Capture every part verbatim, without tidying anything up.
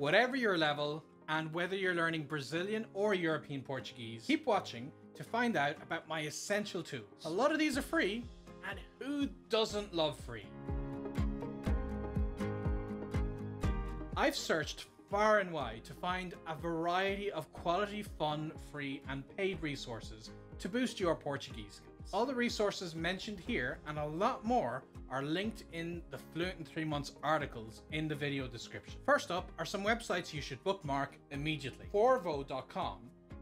Whatever your level, and whether you're learning Brazilian or European Portuguese, keep watching to find out about my essential tools. A lot of these are free, and who doesn't love free? I've searched far and wide to find a variety of quality, fun, free, and paid resources to boost your Portuguese skills. All the resources mentioned here and a lot more are linked in the Fluent in three Months articles in the video description. First up are some websites you should bookmark immediately. Forvo dot com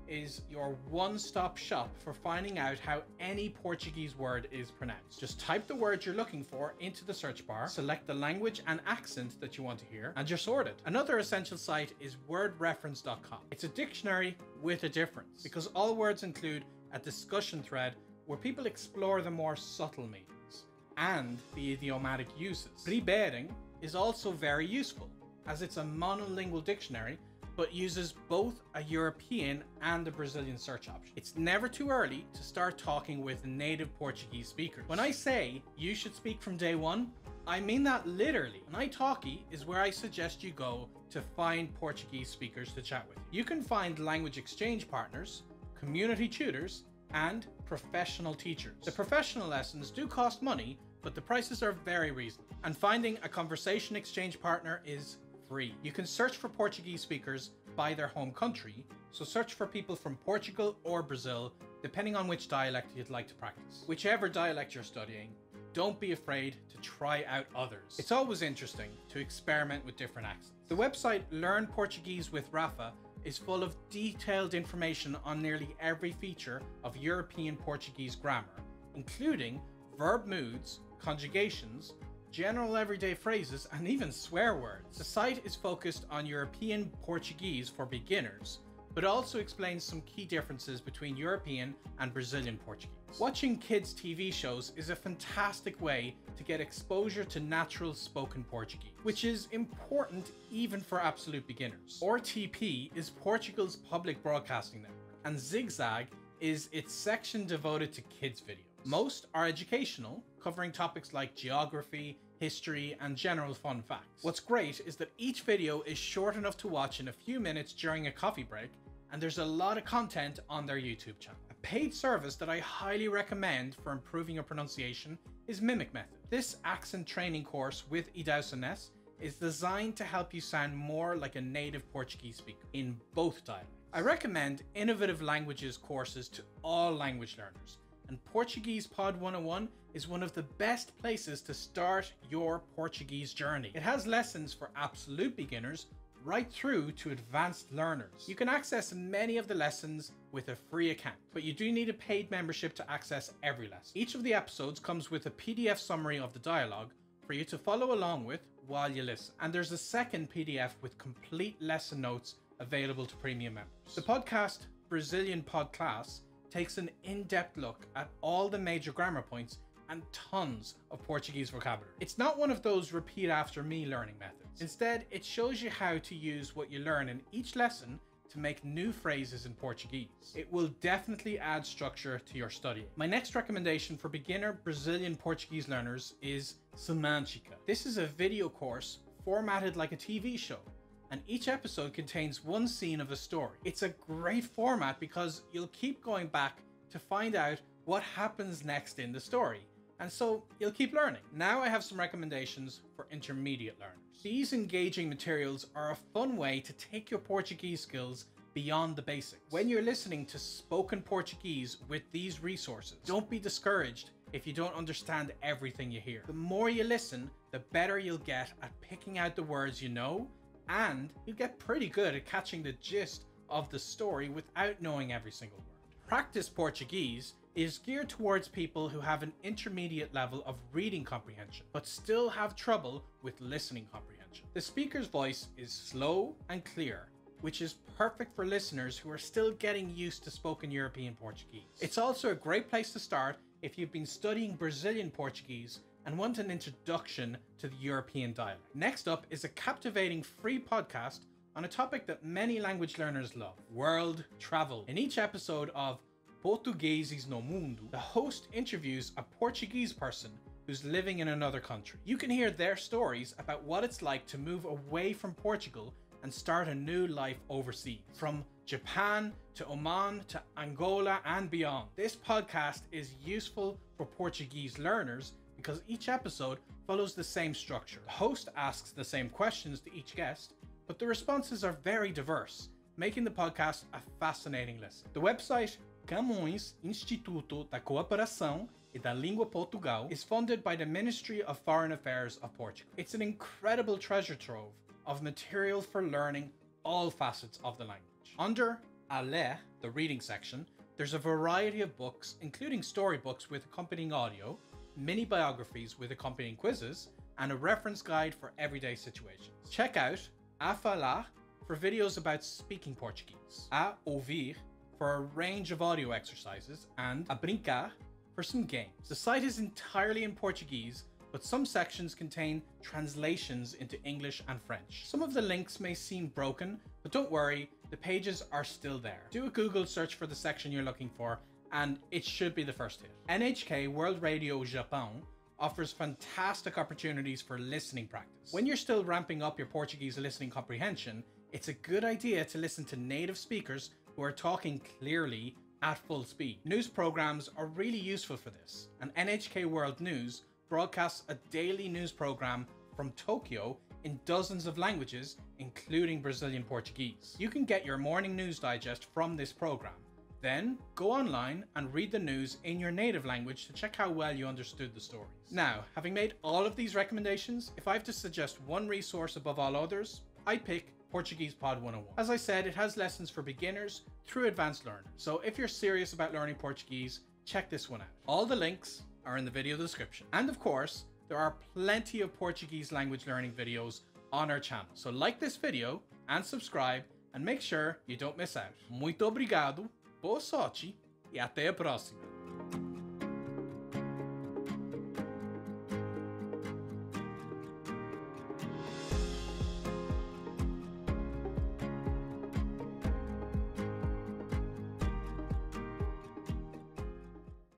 is your one-stop shop for finding out how any Portuguese word is pronounced. Just type the word you're looking for into the search bar, select the language and accent that you want to hear, and you're sorted. Another essential site is Word Reference dot com. It's a dictionary with a difference, because all words include a discussion thread where people explore the more subtle meanings and the idiomatic uses. Priberam is also very useful, as it's a monolingual dictionary but uses both a European and a Brazilian search option. It's never too early to start talking with native Portuguese speakers. When I say you should speak from day one, I mean that literally. And Italki is where I suggest you go to find Portuguese speakers to chat with. You can find language exchange partners, community tutors, and professional teachers. The professional lessons do cost money, but the prices are very reasonable. And finding a conversation exchange partner is free. You can search for Portuguese speakers by their home country, so search for people from Portugal or Brazil, depending on which dialect you'd like to practice. Whichever dialect you're studying, don't be afraid to try out others. It's always interesting to experiment with different accents. The website Learn Portuguese with Rafa is full of detailed information on nearly every feature of European Portuguese grammar, including verb moods, conjugations, general everyday phrases, and even swear words. The site is focused on European Portuguese for beginners, but also explains some key differences between European and Brazilian Portuguese. Watching kids' T V shows is a fantastic way to get exposure to natural spoken Portuguese, which is important even for absolute beginners. R T P is Portugal's public broadcasting network, and Zigzag is its section devoted to kids' videos. Most are educational, covering topics like geography, history, and general fun facts. What's great is that each video is short enough to watch in a few minutes during a coffee break, and there's a lot of content on their YouTube channel. A paid service that I highly recommend for improving your pronunciation is Mimic Method. This accent training course with Eduardo Nunes is designed to help you sound more like a native Portuguese speaker in both dialects. I recommend innovative languages courses to all language learners, and Portuguese Pod one oh one is one of the best places to start your Portuguese journey. It has lessons for absolute beginners right through to advanced learners. You can access many of the lessons with a free account, but you do need a paid membership to access every lesson. Each of the episodes comes with a P D F summary of the dialogue for you to follow along with while you listen. And there's a second P D F with complete lesson notes available to premium members. The podcast Brazilian Pod Class takes an in-depth look at all the major grammar points and tons of Portuguese vocabulary. It's not one of those repeat after me learning methods. Instead, it shows you how to use what you learn in each lesson to make new phrases in Portuguese. It will definitely add structure to your study. My next recommendation for beginner Brazilian Portuguese learners is Semantica. This is a video course formatted like a T V show, and each episode contains one scene of a story. It's a great format because you'll keep going back to find out what happens next in the story, and so you'll keep learning. Now I have some recommendations for intermediate learners. These engaging materials are a fun way to take your Portuguese skills beyond the basics. When you're listening to spoken Portuguese with these resources, don't be discouraged if you don't understand everything you hear. The more you listen, the better you'll get at picking out the words you know, and you get pretty good at catching the gist of the story without knowing every single word. Practice Portuguese is geared towards people who have an intermediate level of reading comprehension, but still have trouble with listening comprehension. The speaker's voice is slow and clear, which is perfect for listeners who are still getting used to spoken European Portuguese. It's also a great place to start if you've been studying Brazilian Portuguese and want an introduction to the European dialect. Next up is a captivating free podcast on a topic that many language learners love: world travel. In each episode of Portugueses no Mundo, the host interviews a Portuguese person who's living in another country. You can hear their stories about what it's like to move away from Portugal and start a new life overseas, from Japan to Oman to Angola and beyond. This podcast is useful for Portuguese learners because each episode follows the same structure. The host asks the same questions to each guest, but the responses are very diverse, making the podcast a fascinating listen. The website Camões Instituto da Cooperação e da Língua Portugal is funded by the Ministry of Foreign Affairs of Portugal. It's an incredible treasure trove of material for learning all facets of the language. Under A Ler, the reading section, there's a variety of books, including storybooks with accompanying audio, mini biographies with accompanying quizzes, and a reference guide for everyday situations. Check out A Falar for videos about speaking Portuguese, A Ouvir for a range of audio exercises, and A Brincar for some games. The site is entirely in Portuguese, but some sections contain translations into English and French. Some of the links may seem broken, but don't worry, the pages are still there. Do a Google search for the section you're looking for, and it should be the first hit. N H K World Radio Japan offers fantastic opportunities for listening practice. When you're still ramping up your Portuguese listening comprehension, it's a good idea to listen to native speakers who are talking clearly at full speed. News programs are really useful for this, and N H K World News broadcasts a daily news program from Tokyo in dozens of languages, including Brazilian Portuguese. You can get your morning news digest from this program. Then go online and read the news in your native language to check how well you understood the stories. Now, having made all of these recommendations, if I have to suggest one resource above all others, I'd pick Portuguese Pod one oh one. As I said, it has lessons for beginners through advanced learners. So if you're serious about learning Portuguese, check this one out. All the links are in the video description. And of course, there are plenty of Portuguese language learning videos on our channel. So like this video and subscribe and make sure you don't miss out. Muito obrigado. Boa sorte e até a próxima!